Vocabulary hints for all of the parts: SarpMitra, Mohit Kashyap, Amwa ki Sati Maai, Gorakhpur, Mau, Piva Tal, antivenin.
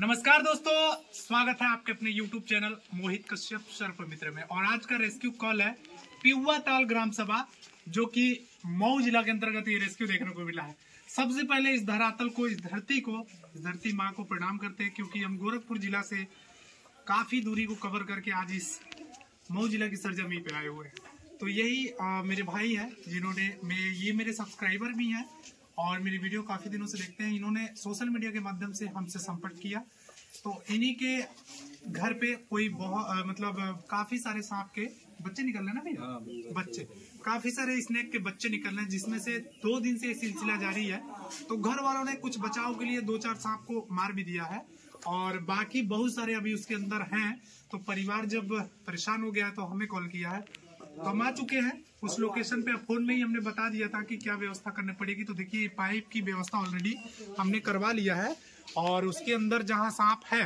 नमस्कार दोस्तों, स्वागत है आपके अपने YouTube चैनल मोहित कश्यप सर्पमित्र में। और आज का रेस्क्यू कॉल है पिवा ताल ग्राम सभा, जो कि मऊ जिला के अंतर्गत ये रेस्क्यू देखने को मिला है। सबसे पहले इस धरातल को, इस धरती को, इस धरती माँ को प्रणाम करते हैं, क्योंकि हम गोरखपुर जिला से काफी दूरी को कवर करके आज इस मऊ जिला की सरजमी पे आए हुए हैं। तो यही मेरे भाई है जिन्होंने मेरे सब्सक्राइबर भी हैं और मेरी वीडियो काफी दिनों से देखते हैं। इन्होंने सोशल मीडिया के माध्यम से हमसे संपर्क किया, तो इन्हीं के घर पे कोई काफी सारे सांप के बच्चे निकल रहे हैं ना भैया, बच्चे काफी सारे स्नेक के बच्चे निकल रहे हैं, जिसमें से 2 दिन से ये सिलसिला जारी है। तो घर वालों ने कुछ बचाव के लिए 2-4 सांप को मार भी दिया है और बाकी बहुत सारे अभी उसके अंदर हैं। तो परिवार जब परेशान हो गया तो हमें कॉल किया है, तो हम आ चुके हैं उस लोकेशन पे। फोन में ही हमने बता दिया था कि क्या व्यवस्था करनी पड़ेगी। तो देखिए, पाइप की व्यवस्था ऑलरेडी हमने करवा लिया है और उसके अंदर जहाँ सांप है,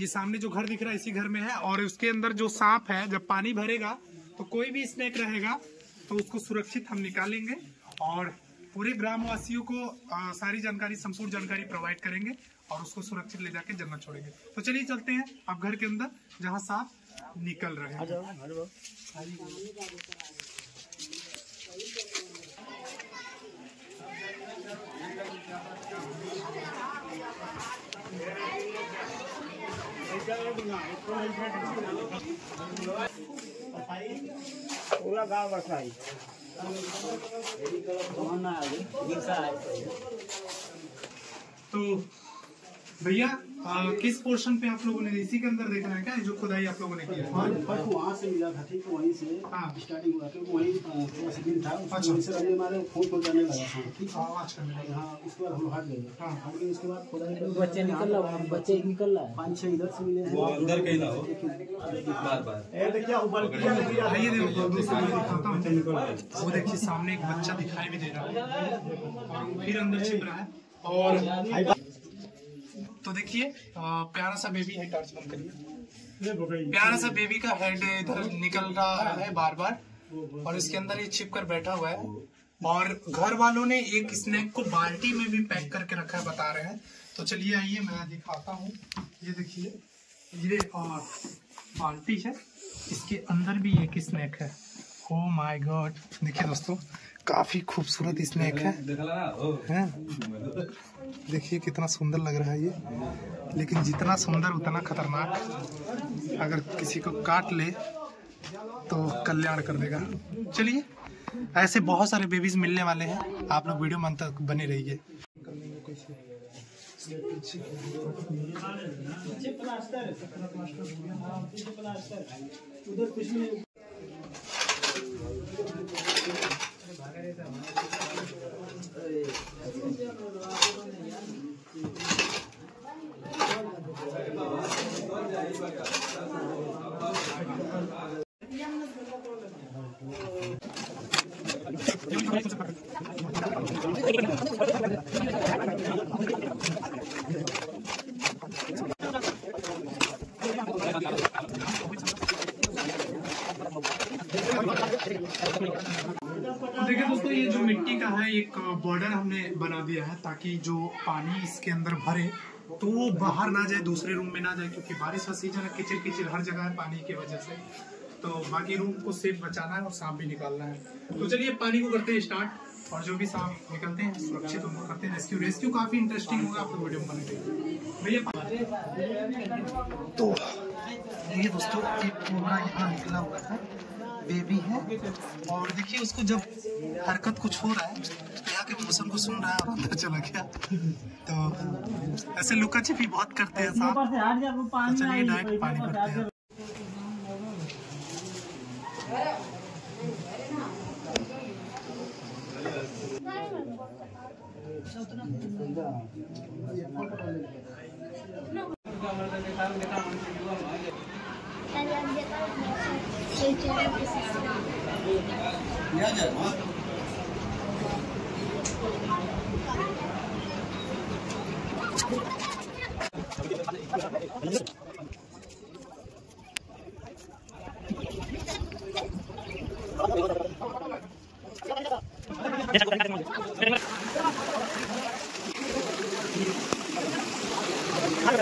ये सामने जो घर दिख रहा है इसी घर में है, और उसके अंदर जो सांप है जब पानी भरेगा तो कोई भी स्नेक रहेगा तो उसको सुरक्षित हम निकालेंगे और पूरे ग्रामवासियों को सारी जानकारी, संपूर्ण जानकारी प्रोवाइड करेंगे और उसको सुरक्षित ले जाके जन्नत छोड़ेंगे। तो चलिए चलते हैं अब घर के अंदर जहाँ सांप निकल रहे हैं। पूरा गाँव बसाई तो भैया, किस पोर्शन पे आप लोगों ने इसी के अंदर देखना है क्या, जो खुदाई आप लोगों ने किया है? बस वहाँ से मिला था, ठीक वहीं से स्टार्टिंग हुआ था, वहीं दिन था। अच्छा सर, अभी हमारे फोन पर जाने लगा था, ठीक है। हाँ, उसके बाद हम हाथ ले गए। हाँ, उसके बाद खुदाई बच्चे निकल रहा है, 5-6 इधर से मिले हैं। वो देखिए सामने एक बच्चा दिखाई भी दे रहा है और फिर अंदर छिप रहा है। और तो देखिए, प्यारा सा बेबी है, टॉर्च बंद करिए। प्यारा सा बेबी का हेड इधर निकल रहा है बार बार और इसके अंदर ये छिप कर बैठा हुआ है। और घर वालों ने एक स्नैक को बाल्टी में भी पैक करके रखा है, बता रहे हैं। तो चलिए आइए, मैं दिखाता हूँ। ये देखिए, ये और बाल्टी है, इसके अंदर भी एक स्नैक है। ओ माय गॉड, देखिए दोस्तों, काफी खूबसूरत स्नेक है, देखिए कितना सुंदर लग रहा है ये। लेकिन जितना सुंदर उतना खतरनाक, अगर किसी को काट ले तो कल्याण कर देगा। चलिए, ऐसे बहुत सारे बेबीज मिलने वाले हैं, आप लोग वीडियो में अंत तक बने रहिए। देखिए दोस्तों, ये जो मिट्टी का है, एक बॉर्डर हमने बना दिया है ताकि जो पानी इसके अंदर भरे तो वो बाहर ना जाए, दूसरे रूम में ना जाए, क्योंकि बारिश का सीजन है, कीचड़ कीचड़ हर जगह है पानी की वजह से। तो बाकी रूम को सेफ बचाना है और सांप भी निकालना है। तो चलिए पानी को करते हैं स्टार्ट, और जो भी सांप निकलते हैं सुरक्षित उनको करते हैं रेस्क्यू। काफी इंटरेस्टिंग होगा, आप वीडियो में भैया। तो ये दोस्तों, पूरा यहाँ निकला हुआ है बेबी है, और देखिए उसको जब हरकत कुछ हो रहा है, यहाँ के मौसम को सुन रहा है और अंदर चला गया। तो ऐसे लुका छिपी बहुत करते हैं साहब, तो चलिए डायरेक्ट पानी करते हैं।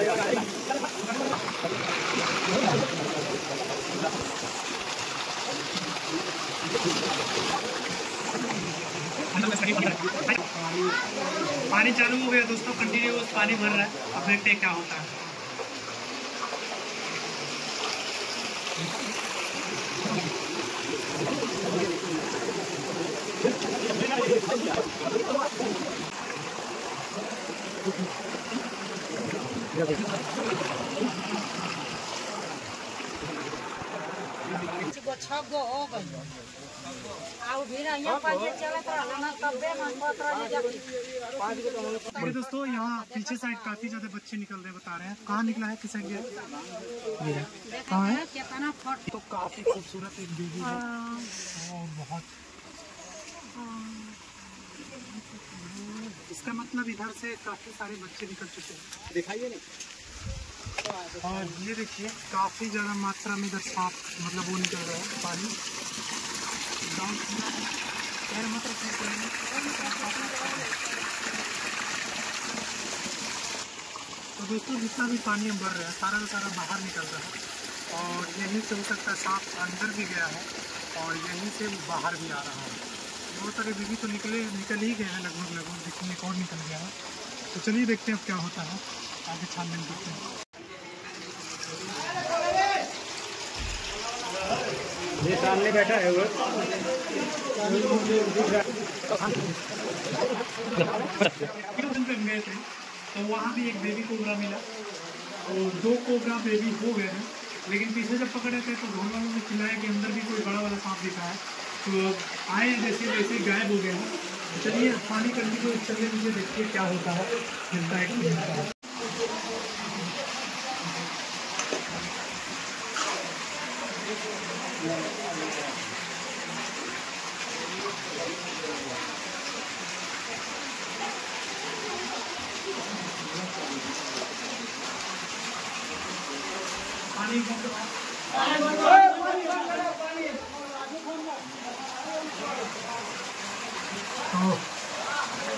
पानी चालू हो गया दोस्तों, कंटिन्यूअस पानी भर रहा है। अब देखते हैं क्या होता है। दोस्तों यहाँ पीछे साइड काफी ज्यादा बच्चे निकल रहे बता रहे हैं। कहाँ निकला है, किस साइड है? तो काफी खूबसूरत एक बीवी है और बहुत, इसका मतलब इधर से काफी सारे बच्चे निकल चुके हैं। दिखाइए नहीं, और ये देखिए काफी ज्यादा मात्रा में इधर सांप मतलब वो निकल रहा है पानी। तो दोस्तों जितना भी पानी हम भर रहे हैं सारा का सारा बाहर निकल रहा है, और यहीं से हो सकता है सांप अंदर भी गया है और यहीं से बाहर भी आ रहा है। बहुत सारे बीबी तो निकल ही गए हैं, लगभग लगभग देखिए एक और निकल गया है। तो चलिए देखते हैं अब क्या होता है, आगे छानबीन करते हैं। ये सामने बैठा है वो, तो वहाँ भी एक बेबी कोबरा मिला और दो कोबरा बेबी हो गए हैं, लेकिन पीछे जब पकड़े थे तो ढोल वालों ने चिल्लाया कि अंदर भी कोई बड़ा वाला सांप दिखा है, तो आए जैसे वैसे गायब हो गए हैं। चलिए पानी करने को चलिए मुझे देखिए क्या होता है, मिलता है कि नहीं मिलता है।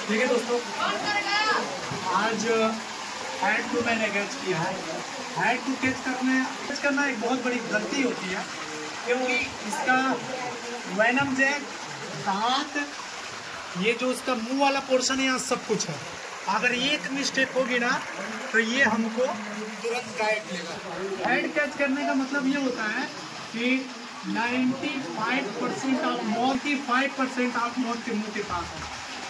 ठीक है दोस्तों, आज हैड टू मैन कैच किया है। हैड टू कैच करना एक बहुत बड़ी गलती होती है, क्योंकि इसका वेनम से दांत, ये जो उसका मुंह वाला पोर्शन है यहाँ सब कुछ है। अगर ये एक मिस्टेक होगी ना तो ये हमको तुरंत गायब लेगा। हैड कैच करने का मतलब ये होता है कि 95% ऑफ मौत की 5% ऑफ मौत के मुँह के पास है।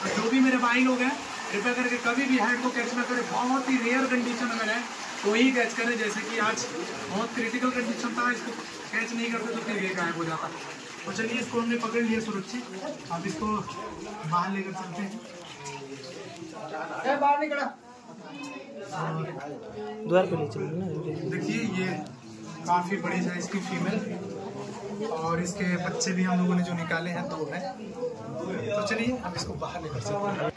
और जो भी मेरे भाई लोग हैं कृपया करके कभी भी हैड को कैच ना करें। बहुत ही रेयर कंडीशन अगर है तो ही कैच करें, जैसे कि आज बहुत क्रिटिकल कंडीशन था, इसको कैच नहीं करते तो फिर ये गायब हो जाता। और चलिए इसको हमने पकड़ लिया सुरक्षित, अब इसको बाहर लेकर चलते हैं। बाहर निकला, द्वार पे ले चलो ना। देखिए ये काफ़ी बड़ी साइज की फीमेल और इसके बच्चे भी हम लोगों ने जो निकाले हैं दो हैं। तो चलिए अब इसको बाहर लेकर चलते हैं।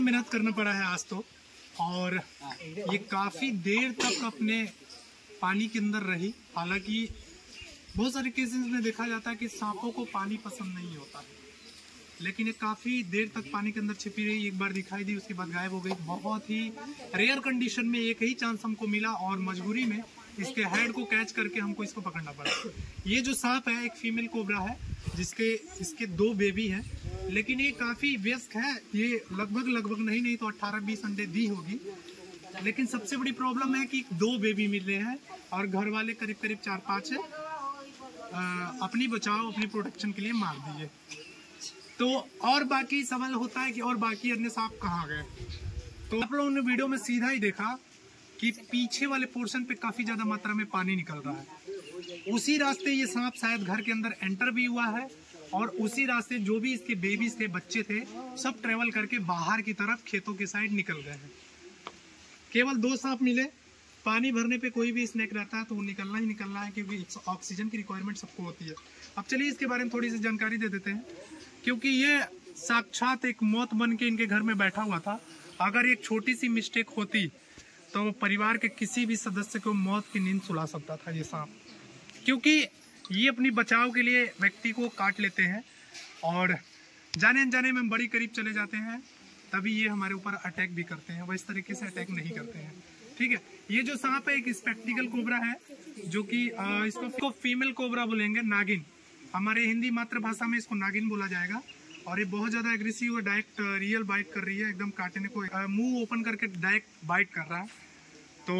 मेहनत करना पड़ा है आज तो, और ये काफ़ी देर तक अपने पानी के अंदर रही। हालांकि बहुत सारे केसेस में देखा जाता है कि सांपों को पानी पसंद नहीं होता, लेकिन ये काफ़ी देर तक पानी के अंदर छिपी रही। एक बार दिखाई दी, उसके बाद गायब हो गई। बहुत ही रेयर कंडीशन में एक ही चांस हमको मिला और मजबूरी में इसके हेड को कैच करके हमको इसको पकड़ना पड़ा। ये जो सांप है एक फीमेल कोबरा है, जिसके इसके दो बेबी हैं, लेकिन ये काफ़ी व्यस्क है। ये लगभग नहीं तो 18-20 अंडे दी होगी, लेकिन सबसे बड़ी प्रॉब्लम है कि दो बेबी मिले हैं और घर वाले करीब 4-5 है। अपनी बचाव अपनी प्रोटेक्शन के लिए मार दिए। तो और बाकी सवाल होता है कि और बाकी अन्य सांप कहाँ गए। तो आप लोगों ने वीडियो में सीधा ही देखा कि पीछे वाले पोर्शन पे काफी ज्यादा मात्रा में पानी निकल रहा है। उसी रास्ते ये सांप शायद घर के अंदर एंटर भी हुआ है और उसी रास्ते जो भी इसके बेबीज थे, बच्चे थे, सब ट्रेवल करके बाहर की तरफ खेतों के साइड निकल गए हैं। केवल दो सांप मिले। पानी भरने पे कोई भी स्नेक रहता है तो वो निकलना ही निकलना है क्योंकि ऑक्सीजन की रिक्वायरमेंट सबको होती है। अब चलिए इसके बारे में थोड़ी सी जानकारी दे देते हैं क्योंकि ये साक्षात एक मौत बन के इनके घर में बैठा हुआ था। अगर एक छोटी सी मिस्टेक होती तो परिवार के किसी भी सदस्य को मौत की नींद सुला सकता था ये सांप, क्योंकि ये अपनी बचाव के लिए व्यक्ति को काट लेते हैं और जाने अनजाने में बड़ी करीब चले जाते हैं, तभी ये हमारे ऊपर अटैक भी करते हैं। वह इस तरीके से अटैक नहीं करते हैं, ठीक है। ये जो सांप है एक स्पेक्टिकल कोबरा है जो कि इसको फीमेल कोबरा बोलेंगे, नागिन। हमारे हिंदी मातृभाषा में इसको नागिन बोला जाएगा। और ये बहुत ज़्यादा एग्रेसिव है, डायरेक्ट रियल बाइट कर रही है, एकदम काटने को मुंह ओपन करके डायरेक्ट बाइट कर रहा है। तो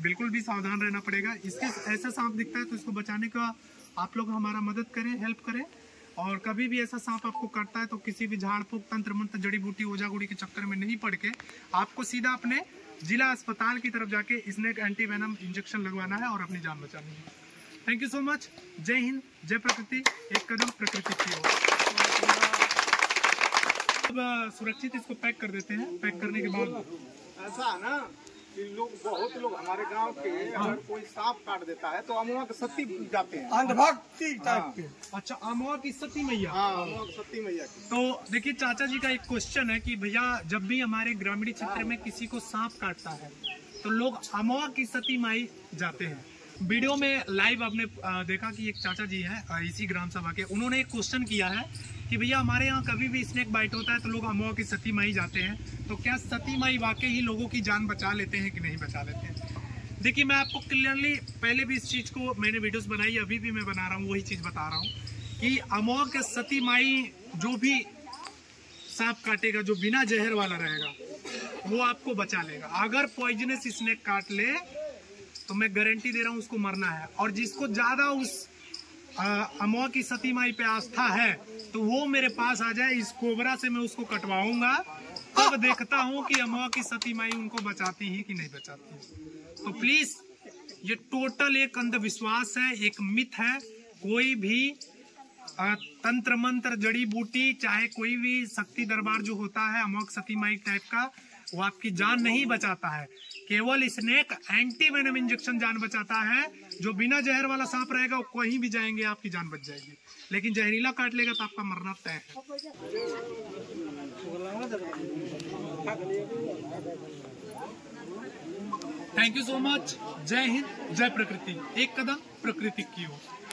बिल्कुल भी सावधान रहना पड़ेगा। इसके ऐसा सांप दिखता है तो इसको बचाने का आप लोग हमारा मदद करें, हेल्प करें। और कभी भी ऐसा सांप आपको काटता है तो किसी भी झाड़ फूक, तंत्र मंत्र, जड़ी बूटी, ओजागुड़ी के चक्कर में नहीं पड़ के आपको सीधा अपने जिला अस्पताल की तरफ जाके स्नेक एंटीवेनम इंजेक्शन लगवाना है और अपनी जान बचानी है। Thank you so much. जय हिंद, जय प्रकृति। एक कदम प्रकृति की ओर। अब सुरक्षित इसको पैक कर देते हैं। पैक करने के बाद ऐसा है ना कि लोग, बहुत लोग हमारे गांव के अगर कोई सांप काट देता है तो अमवा की सती जाते हैं, अंधभक्ति टाइप के। अच्छा, अमवा की सती मैया। अमवा की सती मैया। तो देखिए चाचा जी का एक क्वेश्चन है कि भैया जब भी हमारे ग्रामीण क्षेत्र में किसी को सांप काटता है तो लोग अमवा की सती माई जाते हैं। वीडियो में लाइव आपने देखा कि एक चाचा जी हैं इसी ग्राम सभा के, उन्होंने एक क्वेश्चन किया है कि भैया हमारे यहाँ कभी भी स्नेक बाइट होता है तो लोग अमवा की सती माई जाते हैं, तो क्या सती माई वाकई ही लोगों की जान बचा लेते हैं कि नहीं बचा लेते हैं। देखिए मैं आपको क्लियरली पहले भी इस चीज़ को मैंने वीडियोस बनाई, अभी भी मैं बना रहा हूँ, वही चीज़ बता रहा हूँ कि अमवा की सती माई जो भी सांप काटेगा जो बिना जहर वाला रहेगा वो आपको बचा लेगा। अगर पॉइजनस स्नेक काट ले तो मैं गारंटी दे रहा हूँ उसको मरना है। और जिसको ज़्यादा उस अमवा की सती माई पे आस्था है तो वो मेरे पास आ जाए, इस कोबरा से मैं उसको कटवाऊंगा, तब देखता हूँ कि अमवा की सती माई उनको बचाती है कि नहीं बचाती है। तो प्लीज़ ये टोटल एक अंधविश्वास है, एक मिथ है। कोई भी तंत्र मंत्र, जड़ी बूटी, चाहे कोई भी शक्ति दरबार जो होता है अमवा की सती माई टाइप का, वो आपकी जान नहीं बचाता है। केवल स्नेक एंटीवेनम इंजेक्शन जान बचाता है। जो बिना जहर वाला सांप रहेगा वो कहीं भी जाएंगे आपकी जान बच जाएगी, लेकिन जहरीला काट लेगा तो आपका मरना तय है। Thank you so much. जय हिंद, जय प्रकृति। एक कदम प्रकृति की ओर।